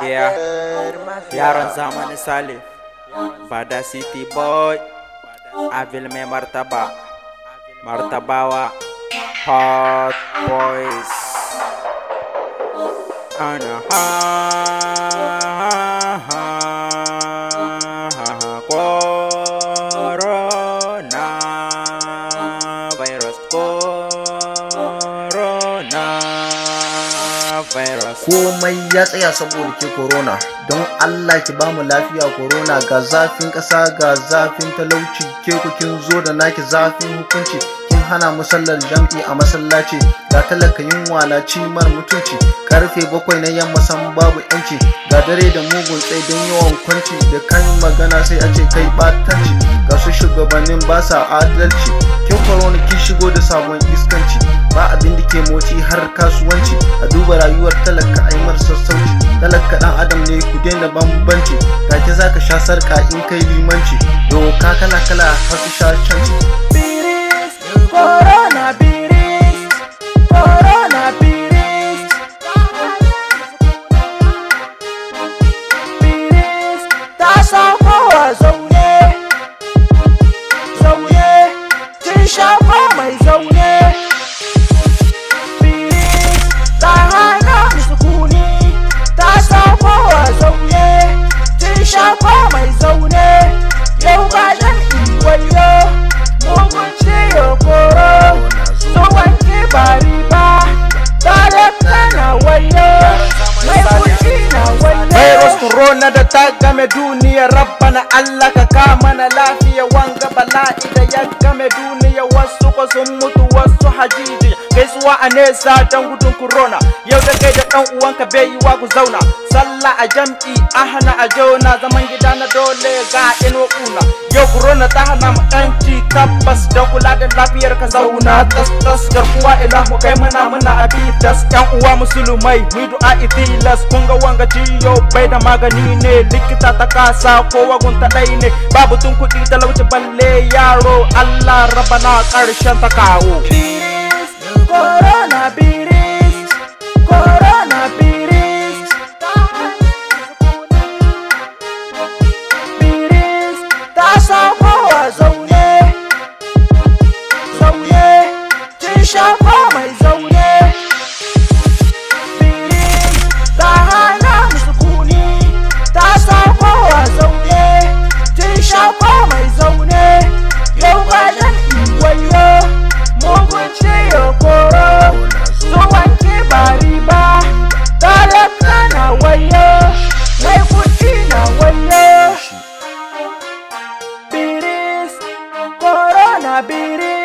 Ya Yaronzamani Salif pada City Boy Abil Mai Martaba Martabawa Hot Boys Ana Corona Virus Komai ya tsaya saboda ke corona don Allah ki ba mu lafiya corona ga zafin kasa ga zafin talauci ke ku kin zo da naki zafin hukunci kin hana mu sallar jam'i a masallaci ga talaka yunwa na cimar mutunci karfe 7 na yamma san babu yanci ga dare da mugun tsai don yawan kwanci da kan magana sai a ce kai batanci ga su shugabannin ba sa adalci kin corona ki shigo da sabon iskanci ba abin da ke motsi har kasuwanci a duba rayuwar talaka aimar sassauci talaka dan adam ne ku daina bambanci take zaka sha sarka in kai limanci doka kala kala har su sha canci virus corona virus corona virus virus ta sa kowa zaune zaune kin sha mai zaune Corona da ta game duniya rabbana Allah ka kama na lafiya wanga bala'i da ya game duniya wasu ko sun mutu wasu hajiji gaisuwa a nesa don gudun corona yau da kai da dan uwanka bai yi wa ku zauna sallah a jam'i a hana a jona zaman gida na dole ga ino kuna yau corona ta hana mu yanci tabbas don kula da lafiyar ka zauna tas garkuwa ilahu kai muna abi tas yan uwa musulmai mu du'a itilas kun ga wanga ciyo bai da magani ne likita ta kasa kowa gunta dai ne babu tun kudi talauci balle yaro Allah rabana karshen ta kawo Corona virus, Corona virus, virus. Tasha kowa zaune, zaune. Kin shafa mai zaune. Virus ta hana mu sukuni. Tasha kowa zaune, kin shafa mai zaune. Yau ba zan yi wayo, mugun ciwo ko. Corona virus